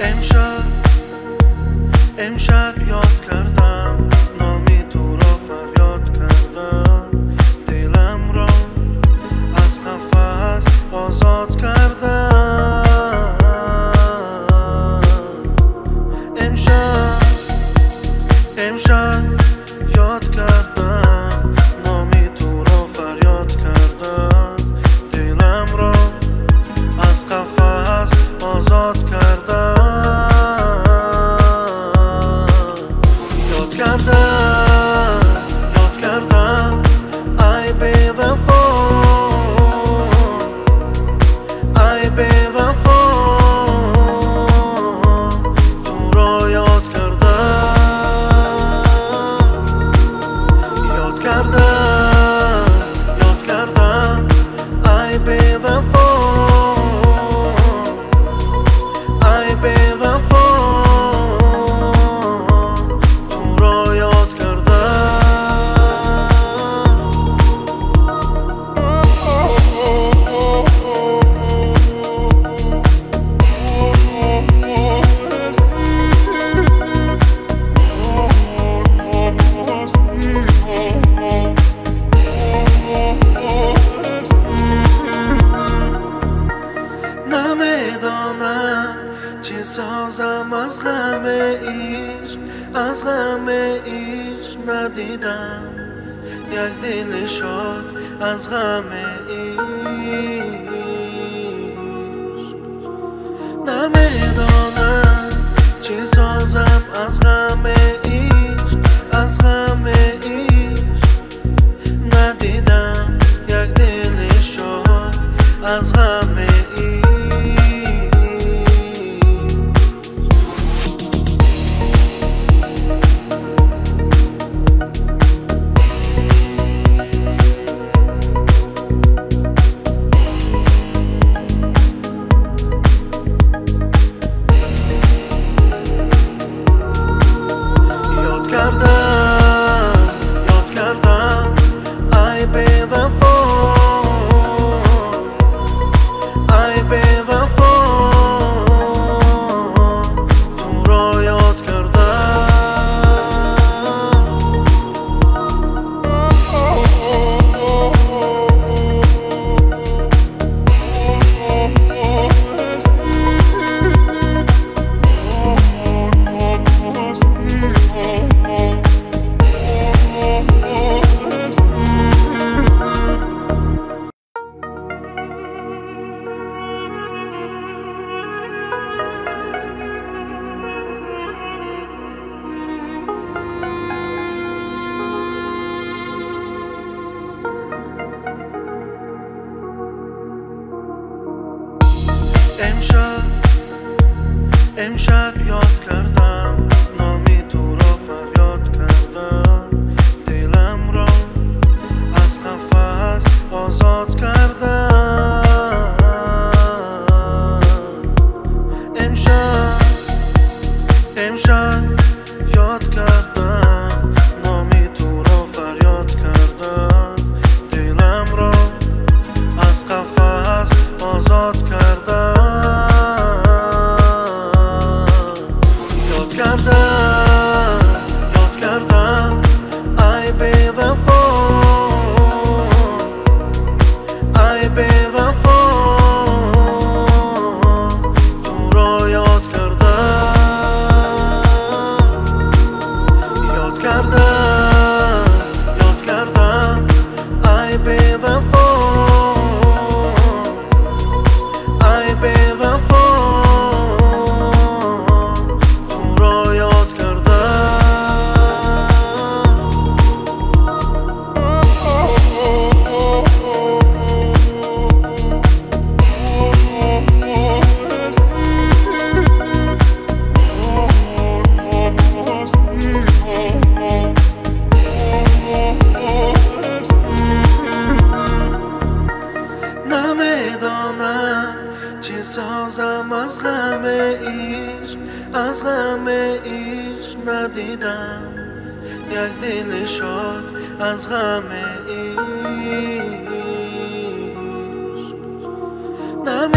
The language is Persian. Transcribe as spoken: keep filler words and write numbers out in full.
امشب امشب یاد کردم نامی تو را فریاد کردم دلم را از قفس آزاد کردم امشب امشب یاد کردم نامی تو را فریاد کردم دلم را از قفس آزاد کردم سازم از غم عشق از غم عشق ندیدم یک دل شاد از غم عشق نمیدانم چه سازم از غم عشق از غم عشق ندیدم یک دل شاد از غم عشق امشب امشب یاد کردم نامی تو را فریاد کردم دلم را از قفس آزاد کردم امشب امشب یاد کردم نامی تو را فریاد کردم دلم را از قفس آزاد کردم سازم از غم عشق از غم عشق ندیدم یک دل شاد از غم عشق.